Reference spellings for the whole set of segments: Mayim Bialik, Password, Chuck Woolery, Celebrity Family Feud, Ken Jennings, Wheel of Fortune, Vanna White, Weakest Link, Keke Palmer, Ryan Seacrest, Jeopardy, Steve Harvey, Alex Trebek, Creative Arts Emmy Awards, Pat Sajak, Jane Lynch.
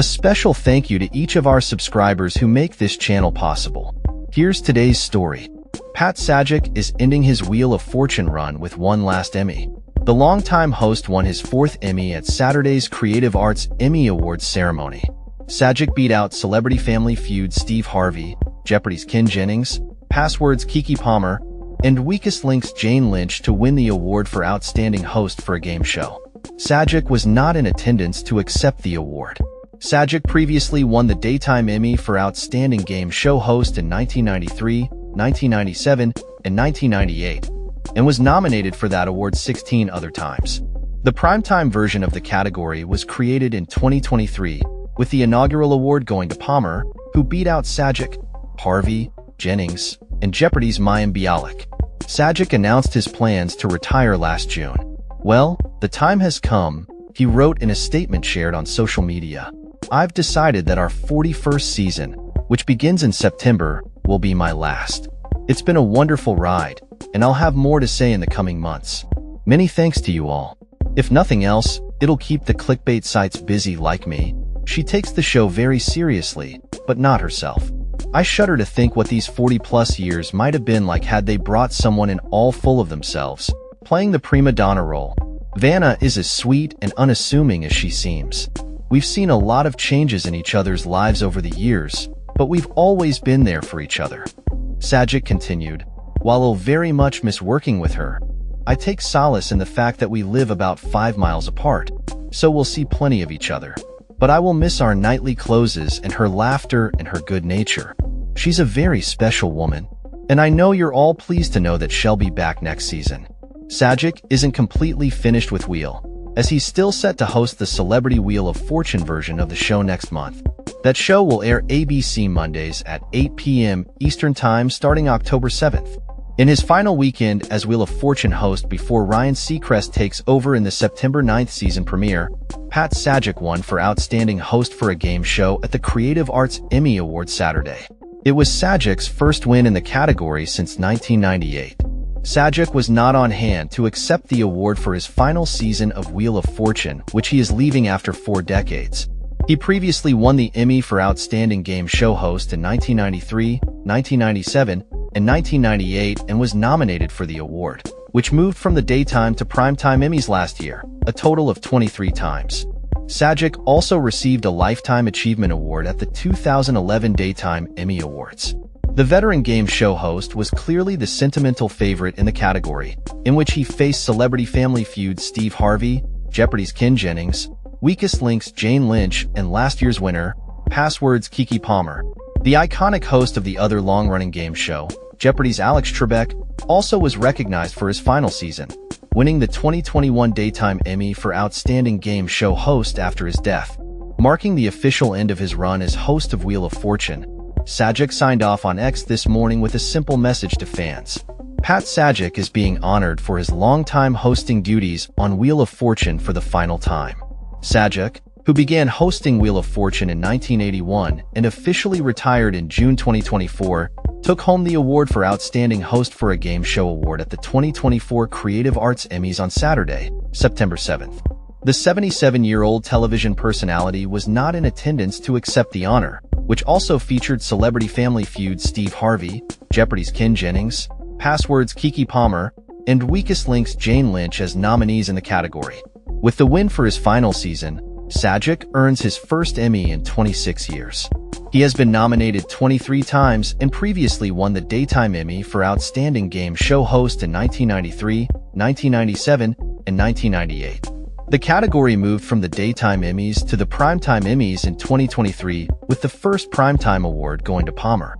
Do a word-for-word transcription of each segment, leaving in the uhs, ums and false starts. A special thank you to each of our subscribers who make this channel possible. Here's today's story. Pat Sajak is ending his Wheel of Fortune run with one last Emmy. The longtime host won his fourth Emmy at Saturday's Creative Arts Emmy Awards ceremony. Sajak beat out Celebrity Family Feud Steve Harvey, Jeopardy's Ken Jennings, Password's Keke Palmer, and Weakest Link's Jane Lynch to win the award for Outstanding Host for a Game Show. Sajak was not in attendance to accept the award. Sajak previously won the Daytime Emmy for Outstanding Game Show Host in nineteen ninety-three, nineteen ninety-seven, and nineteen ninety-eight, and was nominated for that award sixteen other times. The primetime version of the category was created in twenty twenty-three, with the inaugural award going to Palmer, who beat out Sajak, Harvey, Jennings, and Jeopardy's Mayim Bialik. Sajak announced his plans to retire last June. "Well, the time has come," he wrote in a statement shared on social media. "I've decided that our forty-first season, which begins in September, will be my last. It's been a wonderful ride, and I'll have more to say in the coming months. Many thanks to you all. If nothing else, it'll keep the clickbait sites busy like me." She takes the show very seriously, but not herself. "I shudder to think what these forty-plus years might have been like had they brought someone in all full of themselves, playing the prima donna role. Vanna is as sweet and unassuming as she seems. We've seen a lot of changes in each other's lives over the years, but we've always been there for each other." Sajak continued, "While I'll very much miss working with her, I take solace in the fact that we live about five miles apart, so we'll see plenty of each other. But I will miss our nightly closes and her laughter and her good nature. She's a very special woman, and I know you're all pleased to know that she'll be back next season." Sajak isn't completely finished with Wheel, as he's still set to host the Celebrity Wheel of Fortune version of the show next month. That show will air A B C Mondays at eight p m Eastern Time starting October seventh. In his final weekend as Wheel of Fortune host before Ryan Seacrest takes over in the September ninth season premiere, Pat Sajak won for Outstanding Host for a Game Show at the Creative Arts Emmy Awards Saturday. It was Sajak's first win in the category since nineteen ninety-eight. Sajak was not on hand to accept the award for his final season of Wheel of Fortune, which he is leaving after four decades. He previously won the Emmy for Outstanding Game Show Host in nineteen ninety-three, nineteen ninety-seven, and nineteen ninety-eight and was nominated for the award, which moved from the daytime to primetime Emmys last year, a total of twenty-three times. Sajak also received a Lifetime Achievement Award at the two thousand eleven Daytime Emmy Awards. The veteran game show host was clearly the sentimental favorite in the category, in which he faced Celebrity Family Feud's Steve Harvey, Jeopardy's Ken Jennings, Weakest Link's Jane Lynch, and last year's winner, Password's Keke Palmer. The iconic host of the other long-running game show, Jeopardy's Alex Trebek, also was recognized for his final season, winning the twenty twenty-one Daytime Emmy for Outstanding Game Show Host after his death, marking the official end of his run as host of Wheel of Fortune. Sajak signed off on X this morning with a simple message to fans. "Pat Sajak is being honored for his longtime hosting duties on Wheel of Fortune for the final time." Sajak, who began hosting Wheel of Fortune in nineteen eighty-one and officially retired in June twenty twenty-four, took home the award for Outstanding Host for a Game Show Award at the twenty twenty-four Creative Arts Emmys on Saturday, September seventh. The seventy-seven-year-old television personality was not in attendance to accept the honor, which also featured Celebrity Family Feud's Steve Harvey, Jeopardy's Ken Jennings, Password's Keke Palmer, and Weakest Link's Jane Lynch as nominees in the category. With the win for his final season, Sajak earns his first Emmy in twenty-six years. He has been nominated twenty-three times and previously won the Daytime Emmy for Outstanding Game Show Host in nineteen ninety-three, nineteen ninety-seven, and nineteen ninety-eight. The category moved from the Daytime Emmys to the Primetime Emmys in twenty twenty-three, with the first Primetime Award going to Palmer.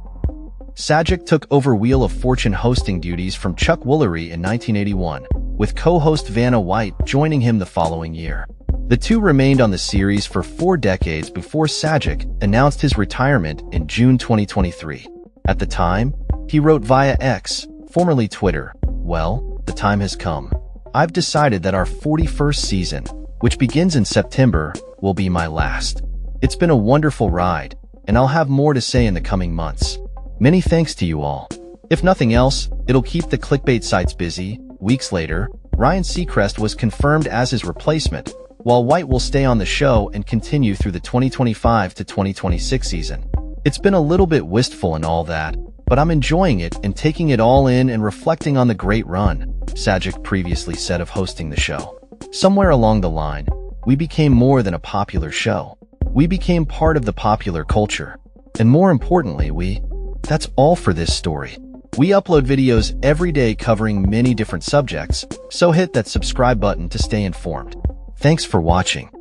Sajak took over Wheel of Fortune hosting duties from Chuck Woolery in nineteen eighty-one, with co-host Vanna White joining him the following year. The two remained on the series for four decades before Sajak announced his retirement in June twenty twenty-three. At the time, he wrote via X, formerly Twitter, "Well, the time has come. I've decided that our forty-first season, which begins in September, will be my last. It's been a wonderful ride, and I'll have more to say in the coming months. Many thanks to you all. If nothing else, it'll keep the clickbait sites busy." Weeks later, Ryan Seacrest was confirmed as his replacement, while White will stay on the show and continue through the twenty twenty-five to twenty twenty-six season. It's been a little bit wistful and all that, but I'm enjoying it and taking it all in and reflecting on the great run, Sajak previously said of hosting the show. Somewhere along the line, we became more than a popular show. We became part of the popular culture. And more importantly, we... That's all for this story. We upload videos every day covering many different subjects, so hit that subscribe button to stay informed. Thanks for watching.